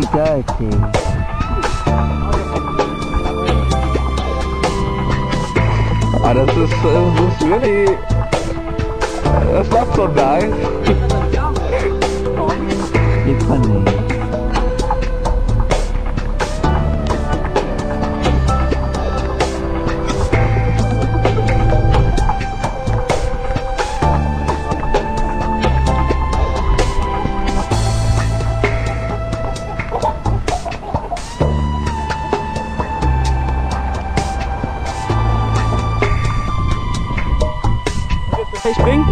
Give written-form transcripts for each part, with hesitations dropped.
dirty. Ah, das ist really, that's not so nice. It's funny. Ich spring.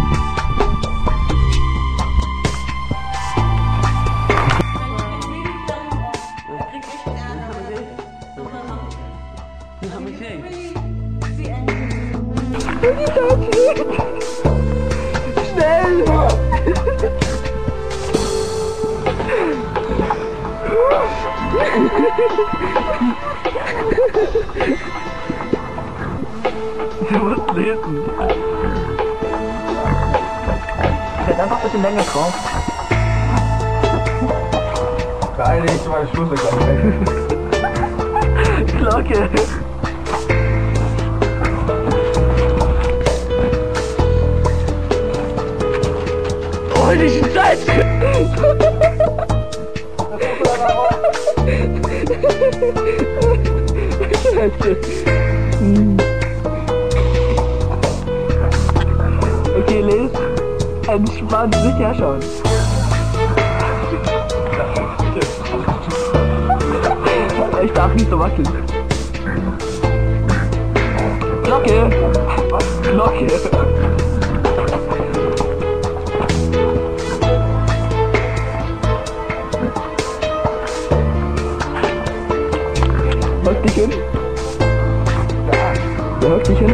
Schnell! Ich muss lesen. Einfach ein bisschen länger drauf. Geil, ich meine Schlüssel kommen. Glocke. Oh, die Scheiße! Okay, Liz. Entspannt, sicher schon. Ich darf nicht so wackeln. Glocke! Glocke! Hört dich hin? Ja, hört dich hin?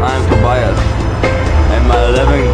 I'm Tobias, and my living